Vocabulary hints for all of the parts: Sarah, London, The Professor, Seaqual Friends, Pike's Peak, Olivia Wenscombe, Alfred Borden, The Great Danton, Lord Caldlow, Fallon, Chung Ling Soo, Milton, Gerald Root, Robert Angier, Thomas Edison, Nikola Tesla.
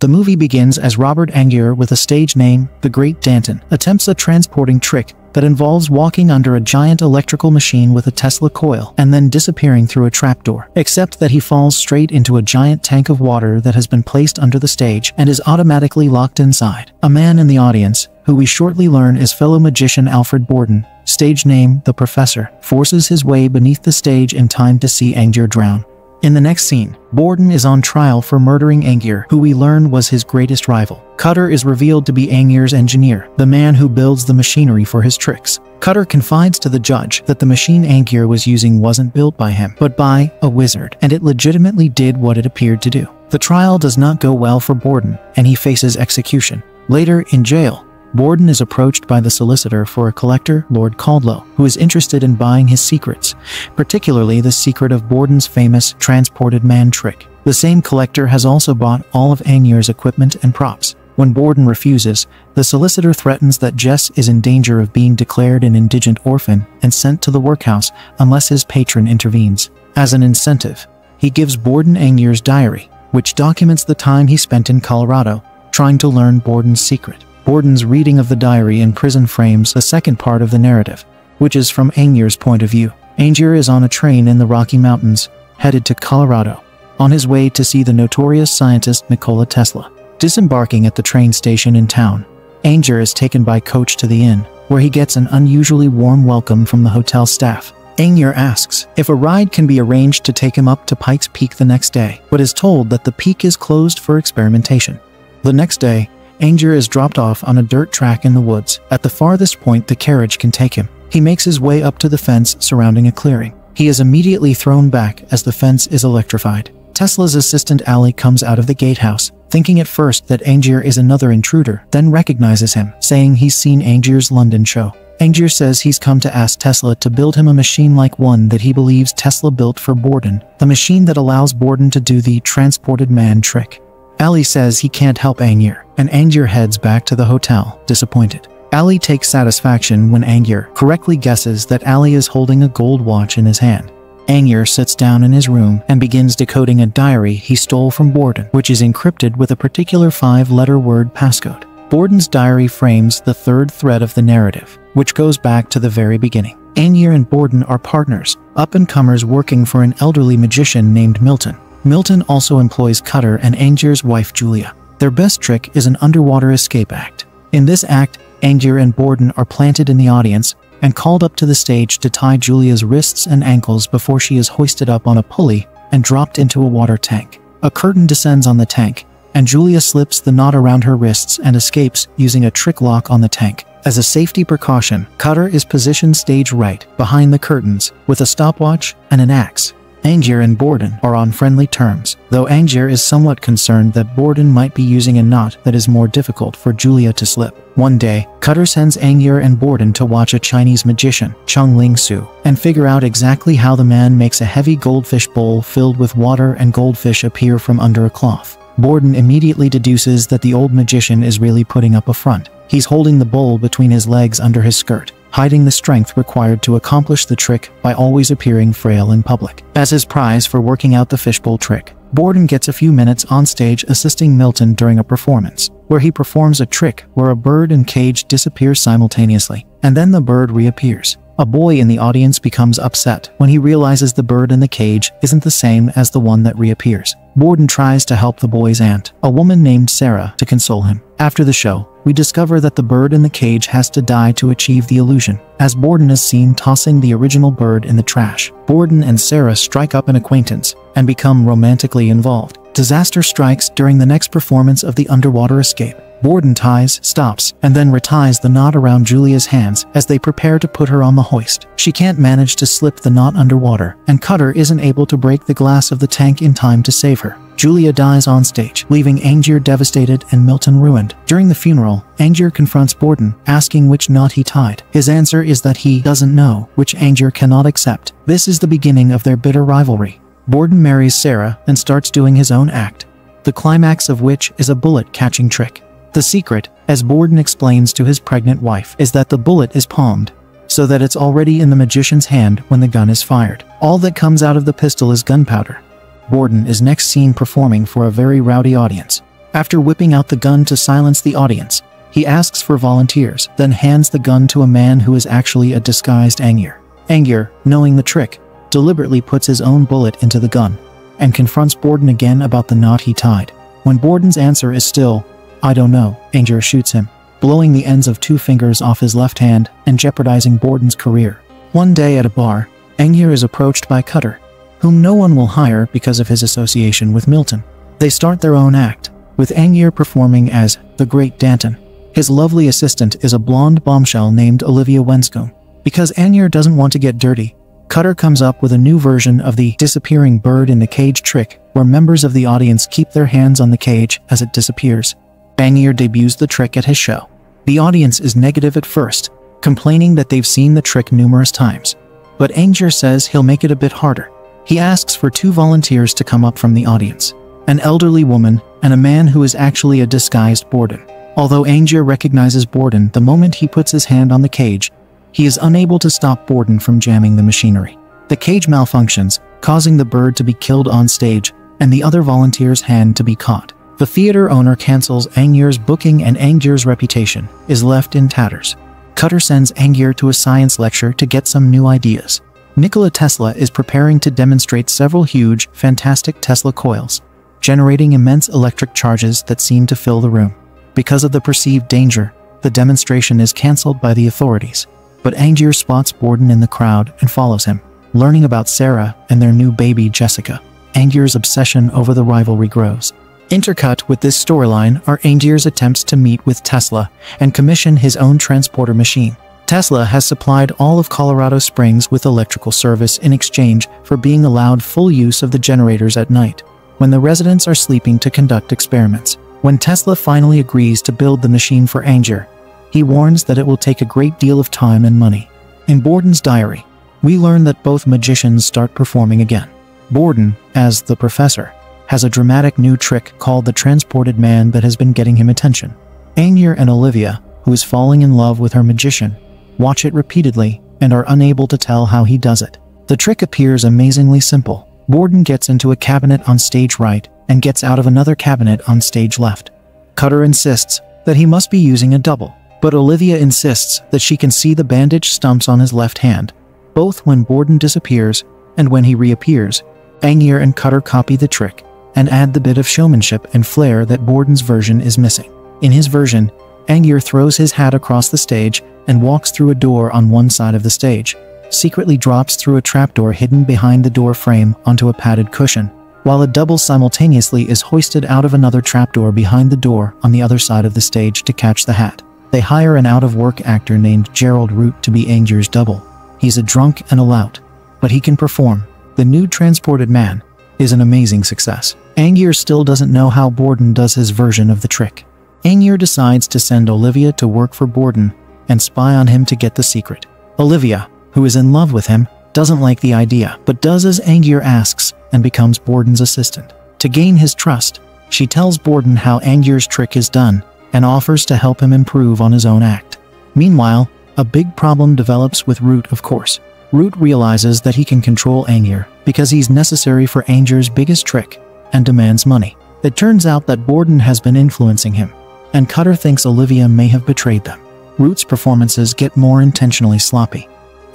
The movie begins as Robert Angier, with a stage name, The Great Danton, attempts a transporting trick that involves walking under a giant electrical machine with a Tesla coil and then disappearing through a trapdoor, except that he falls straight into a giant tank of water that has been placed under the stage and is automatically locked inside. A man in the audience, who we shortly learn is fellow magician Alfred Borden, stage name The Professor, forces his way beneath the stage in time to see Angier drown. In the next scene, Borden is on trial for murdering Angier, who we learn was his greatest rival. Cutter is revealed to be Angier's engineer, the man who builds the machinery for his tricks. Cutter confides to the judge that the machine Angier was using wasn't built by him, but by a wizard, and it legitimately did what it appeared to do. The trial does not go well for Borden, and he faces execution. Later, in jail, Borden is approached by the solicitor for a collector, Lord Caldlow, who is interested in buying his secrets, particularly the secret of Borden's famous transported man trick. The same collector has also bought all of Angier's equipment and props. When Borden refuses, the solicitor threatens that Jess is in danger of being declared an indigent orphan and sent to the workhouse unless his patron intervenes. As an incentive, he gives Borden Angier's diary, which documents the time he spent in Colorado trying to learn Borden's secret. Borden's reading of the diary in prison frames the second part of the narrative, which is from Angier's point of view. Angier is on a train in the Rocky Mountains, headed to Colorado, on his way to see the notorious scientist Nikola Tesla. Disembarking at the train station in town, Angier is taken by coach to the inn, where he gets an unusually warm welcome from the hotel staff. Angier asks if a ride can be arranged to take him up to Pike's Peak the next day, but is told that the peak is closed for experimentation. The next day, Angier is dropped off on a dirt track in the woods, at the farthest point the carriage can take him. He makes his way up to the fence surrounding a clearing. He is immediately thrown back as the fence is electrified. Tesla's assistant Ali comes out of the gatehouse, thinking at first that Angier is another intruder, then recognizes him, saying he's seen Angier's London show. Angier says he's come to ask Tesla to build him a machine like one that he believes Tesla built for Borden, the machine that allows Borden to do the transported man trick. Ali says he can't help Angier, and Angier heads back to the hotel, disappointed. Ali takes satisfaction when Angier correctly guesses that Ali is holding a gold watch in his hand. Angier sits down in his room and begins decoding a diary he stole from Borden, which is encrypted with a particular five-letter word passcode. Borden's diary frames the third thread of the narrative, which goes back to the very beginning. Angier and Borden are partners, up-and-comers working for an elderly magician named Milton. Milton also employs Cutter and Angier's wife Julia. Their best trick is an underwater escape act. In this act, Angier and Borden are planted in the audience and called up to the stage to tie Julia's wrists and ankles before she is hoisted up on a pulley and dropped into a water tank. A curtain descends on the tank, and Julia slips the knot around her wrists and escapes using a trick lock on the tank. As a safety precaution, Cutter is positioned stage right, behind the curtains, with a stopwatch and an axe. Angier and Borden are on friendly terms, though Angier is somewhat concerned that Borden might be using a knot that is more difficult for Julia to slip. One day, Cutter sends Angier and Borden to watch a Chinese magician, Chung Ling Soo, and figure out exactly how the man makes a heavy goldfish bowl filled with water and goldfish appear from under a cloth. Borden immediately deduces that the old magician is really putting up a front. He's holding the bowl between his legs under his skirt, hiding the strength required to accomplish the trick by always appearing frail in public. As his prize for working out the fishbowl trick, Borden gets a few minutes on stage assisting Milton during a performance, where he performs a trick where a bird and cage disappear simultaneously, and then the bird reappears. A boy in the audience becomes upset when he realizes the bird in the cage isn't the same as the one that reappears. Borden tries to help the boy's aunt, a woman named Sarah, to console him. After the show, we discover that the bird in the cage has to die to achieve the illusion, as Borden is seen tossing the original bird in the trash. Borden and Sarah strike up an acquaintance and become romantically involved. Disaster strikes during the next performance of the underwater escape. Borden ties, stops, and then reties the knot around Julia's hands as they prepare to put her on the hoist. She can't manage to slip the knot underwater, and Cutter isn't able to break the glass of the tank in time to save her. Julia dies on stage, leaving Angier devastated and Milton ruined. During the funeral, Angier confronts Borden, asking which knot he tied. His answer is that he doesn't know, which Angier cannot accept. This is the beginning of their bitter rivalry. Borden marries Sarah and starts doing his own act, the climax of which is a bullet-catching trick. The secret, as Borden explains to his pregnant wife, is that the bullet is palmed, so that it's already in the magician's hand when the gun is fired. All that comes out of the pistol is gunpowder. Borden is next seen performing for a very rowdy audience. After whipping out the gun to silence the audience, he asks for volunteers, then hands the gun to a man who is actually a disguised Angier. Angier, knowing the trick, deliberately puts his own bullet into the gun and confronts Borden again about the knot he tied. When Borden's answer is still, "I don't know," Angier shoots him, blowing the ends of two fingers off his left hand and jeopardizing Borden's career. One day at a bar, Angier is approached by Cutter, whom no one will hire because of his association with Milton. They start their own act, with Angier performing as The Great Danton. His lovely assistant is a blonde bombshell named Olivia Wenscombe. Because Angier doesn't want to get dirty, Cutter comes up with a new version of the disappearing bird in the cage trick, where members of the audience keep their hands on the cage as it disappears. Angier debuts the trick at his show. The audience is negative at first, complaining that they've seen the trick numerous times. But Angier says he'll make it a bit harder. He asks for two volunteers to come up from the audience, an elderly woman and a man who is actually a disguised Borden. Although Angier recognizes Borden the moment he puts his hand on the cage, he is unable to stop Borden from jamming the machinery. The cage malfunctions, causing the bird to be killed on stage and the other volunteer's hand to be caught. The theater owner cancels Angier's booking and Angier's reputation is left in tatters. Cutter sends Angier to a science lecture to get some new ideas. Nikola Tesla is preparing to demonstrate several huge, fantastic Tesla coils, generating immense electric charges that seem to fill the room. Because of the perceived danger, the demonstration is cancelled by the authorities. But Angier spots Borden in the crowd and follows him, learning about Sarah and their new baby Jessica. Angier's obsession over the rivalry grows. Intercut with this storyline are Angier's attempts to meet with Tesla and commission his own transporter machine. Tesla has supplied all of Colorado Springs with electrical service in exchange for being allowed full use of the generators at night, when the residents are sleeping to conduct experiments. When Tesla finally agrees to build the machine for Angier, he warns that it will take a great deal of time and money. In Borden's diary, we learn that both magicians start performing again. Borden, as the Professor, has a dramatic new trick called the Transported Man that has been getting him attention. Angier and Olivia, who is falling in love with her magician, watch it repeatedly and are unable to tell how he does it. The trick appears amazingly simple. Borden gets into a cabinet on stage right and gets out of another cabinet on stage left. Cutter insists that he must be using a double, but Olivia insists that she can see the bandage stumps on his left hand, both when Borden disappears and when he reappears. Angier and Cutter copy the trick and add the bit of showmanship and flair that Borden's version is missing. In his version, Angier throws his hat across the stage and walks through a door on one side of the stage, secretly drops through a trapdoor hidden behind the door frame onto a padded cushion, while a double simultaneously is hoisted out of another trapdoor behind the door on the other side of the stage to catch the hat. They hire an out-of-work actor named Gerald Root to be Angier's double. He's a drunk and a lout, but he can perform. The new Transported Man is an amazing success. Angier still doesn't know how Borden does his version of the trick. Angier decides to send Olivia to work for Borden and spy on him to get the secret. Olivia, who is in love with him, doesn't like the idea, but does as Angier asks and becomes Borden's assistant. To gain his trust, she tells Borden how Angier's trick is done and offers to help him improve on his own act. Meanwhile, a big problem develops with Root, of course. Root realizes that he can control Angier because he's necessary for Angier's biggest trick and demands money. It turns out that Borden has been influencing him, and Cutter thinks Olivia may have betrayed them. Root's performances get more intentionally sloppy,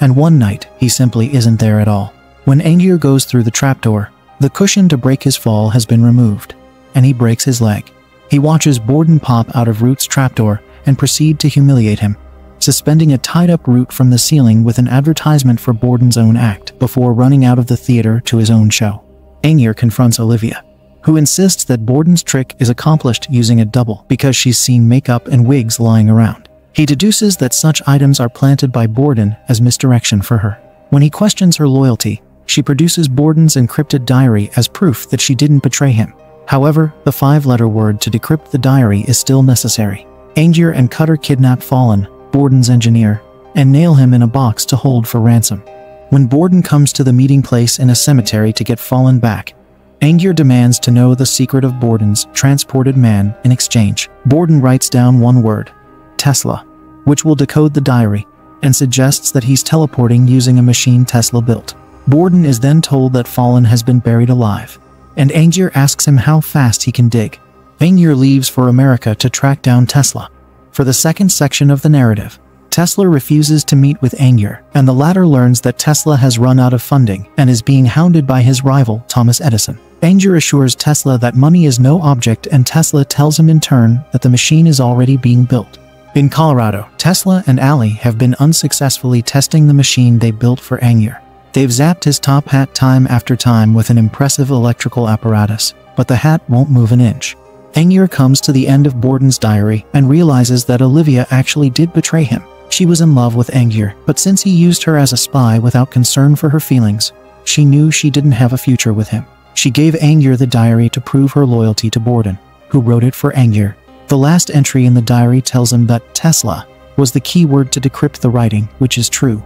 and one night he simply isn't there at all. When Angier goes through the trapdoor, the cushion to break his fall has been removed, and he breaks his leg. He watches Borden pop out of Root's trapdoor and proceed to humiliate him, suspending a tied-up Root from the ceiling with an advertisement for Borden's own act before running out of the theater to his own show. Angier confronts Olivia, who insists that Borden's trick is accomplished using a double because she's seen makeup and wigs lying around. He deduces that such items are planted by Borden as misdirection for her. When he questions her loyalty, she produces Borden's encrypted diary as proof that she didn't betray him. However, the five-letter word to decrypt the diary is still necessary. Angier and Cutter kidnap Fallon, Borden's engineer, and nail him in a box to hold for ransom. When Borden comes to the meeting place in a cemetery to get Fallon back, Angier demands to know the secret of Borden's Transported Man in exchange. Borden writes down one word, Tesla, which will decode the diary, and suggests that he's teleporting using a machine Tesla built. Borden is then told that Fallon has been buried alive, and Angier asks him how fast he can dig. Angier leaves for America to track down Tesla. For the second section of the narrative, Tesla refuses to meet with Angier, and the latter learns that Tesla has run out of funding and is being hounded by his rival, Thomas Edison. Angier assures Tesla that money is no object, and Tesla tells him in turn that the machine is already being built. In Colorado, Tesla and Ali have been unsuccessfully testing the machine they built for Angier. They've zapped his top hat time after time with an impressive electrical apparatus, but the hat won't move an inch. Angier comes to the end of Borden's diary and realizes that Olivia actually did betray him. She was in love with Angier, but since he used her as a spy without concern for her feelings, she knew she didn't have a future with him. She gave Angier the diary to prove her loyalty to Borden, who wrote it for Angier. The last entry in the diary tells him that Tesla was the key word to decrypt the writing, which is true,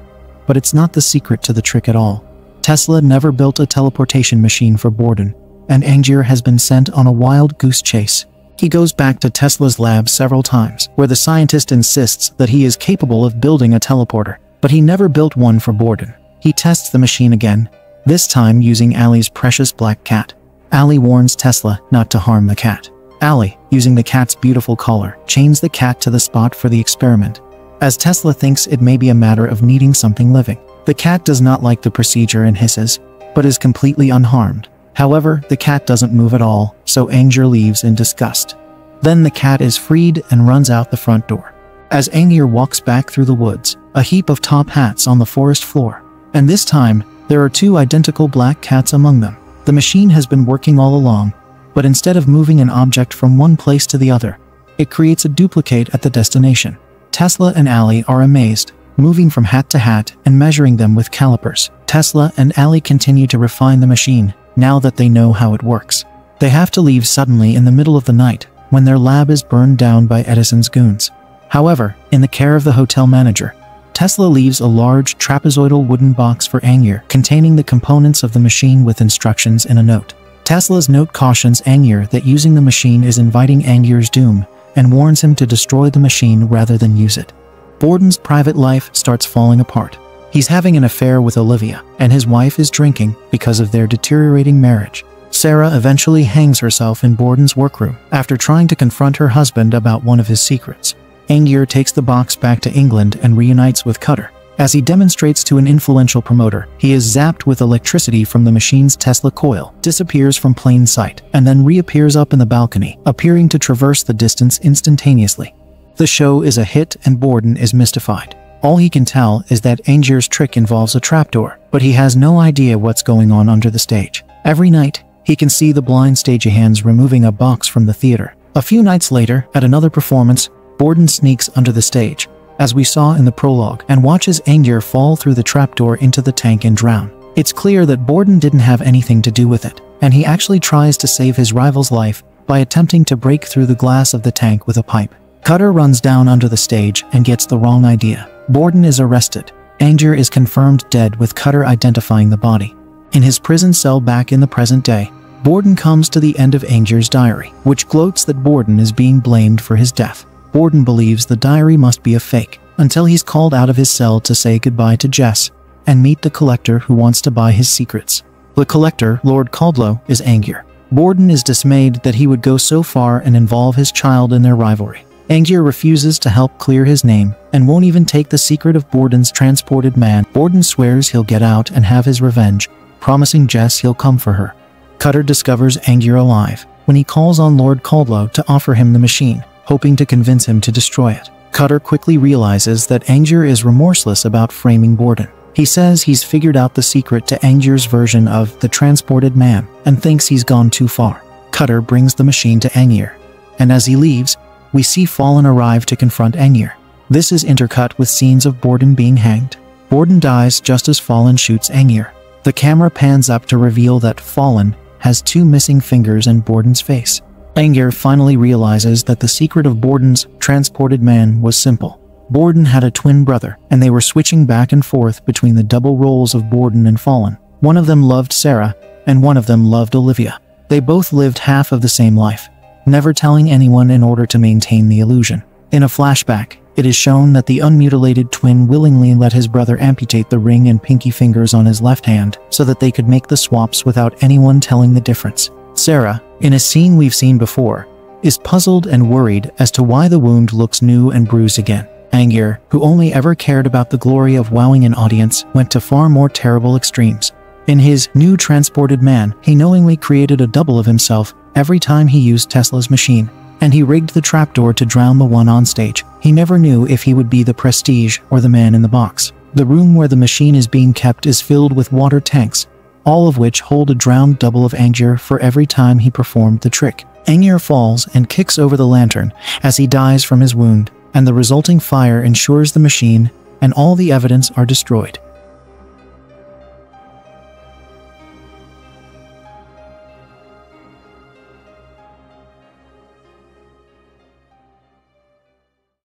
but it's not the secret to the trick at all. Tesla never built a teleportation machine for Borden, and Angier has been sent on a wild goose chase. He goes back to Tesla's lab several times, where the scientist insists that he is capable of building a teleporter, but he never built one for Borden. He tests the machine again, this time using Ali's precious black cat. Ali warns Tesla not to harm the cat. Ali, using the cat's beautiful collar, chains the cat to the spot for the experiment, as Tesla thinks it may be a matter of needing something living. The cat does not like the procedure and hisses, but is completely unharmed. However, the cat doesn't move at all, so Angier leaves in disgust. Then the cat is freed and runs out the front door. As Angier walks back through the woods, a heap of top hats on the forest floor, and this time, there are two identical black cats among them. The machine has been working all along, but instead of moving an object from one place to the other, it creates a duplicate at the destination. Tesla and Ali are amazed, moving from hat to hat and measuring them with calipers. Tesla and Ali continue to refine the machine, now that they know how it works. They have to leave suddenly in the middle of the night, when their lab is burned down by Edison's goons. However, in the care of the hotel manager, Tesla leaves a large trapezoidal wooden box for Angier, containing the components of the machine with instructions in a note. Tesla's note cautions Angier that using the machine is inviting Angier's doom, and warns him to destroy the machine rather than use it. Borden's private life starts falling apart. He's having an affair with Olivia, and his wife is drinking because of their deteriorating marriage. Sarah eventually hangs herself in Borden's workroom after trying to confront her husband about one of his secrets. Angier takes the box back to England and reunites with Cutter. As he demonstrates to an influential promoter, he is zapped with electricity from the machine's Tesla coil, disappears from plain sight, and then reappears up in the balcony, appearing to traverse the distance instantaneously. The show is a hit and Borden is mystified. All he can tell is that Angier's trick involves a trapdoor, but he has no idea what's going on under the stage. Every night, he can see the blind stagehands removing a box from the theater. A few nights later, at another performance, Borden sneaks under the stage, as we saw in the prologue, and watches Angier fall through the trapdoor into the tank and drown. It's clear that Borden didn't have anything to do with it, and he actually tries to save his rival's life by attempting to break through the glass of the tank with a pipe. Cutter runs down under the stage and gets the wrong idea. Borden is arrested. Angier is confirmed dead, with Cutter identifying the body. In his prison cell back in the present day, Borden comes to the end of Angier's diary, which gloats that Borden is being blamed for his death. Borden believes the diary must be a fake, until he's called out of his cell to say goodbye to Jess and meet the collector who wants to buy his secrets. The collector, Lord Caldlow, is Angier. Borden is dismayed that he would go so far and involve his child in their rivalry. Angier refuses to help clear his name and won't even take the secret of Borden's transported man. Borden swears he'll get out and have his revenge, promising Jess he'll come for her. Cutter discovers Angier alive when he calls on Lord Caldlow to offer him the machine, hoping to convince him to destroy it. Cutter quickly realizes that Angier is remorseless about framing Borden. He says he's figured out the secret to Angier's version of the transported man and thinks he's gone too far. Cutter brings the machine to Angier, and as he leaves, we see Fallon arrive to confront Angier. This is intercut with scenes of Borden being hanged. Borden dies just as Fallon shoots Angier. The camera pans up to reveal that Fallon has two missing fingers in Borden's face. Angier finally realizes that the secret of Borden's transported man was simple. Borden had a twin brother, and they were switching back and forth between the double roles of Borden and Fallon. One of them loved Sarah, and one of them loved Olivia. They both lived half of the same life, never telling anyone in order to maintain the illusion. In a flashback, it is shown that the unmutilated twin willingly let his brother amputate the ring and pinky fingers on his left hand so that they could make the swaps without anyone telling the difference. Sarah, in a scene we've seen before, is puzzled and worried as to why the wound looks new and bruised again. Angier, who only ever cared about the glory of wowing an audience, went to far more terrible extremes. In his New Transported Man, he knowingly created a double of himself every time he used Tesla's machine, and he rigged the trapdoor to drown the one on stage. He never knew if he would be the prestige or the man in the box. The room where the machine is being kept is filled with water tanks, all of which hold a drowned double of Angier for every time he performed the trick. Angier falls and kicks over the lantern as he dies from his wound, and the resulting fire ensures the machine and all the evidence are destroyed.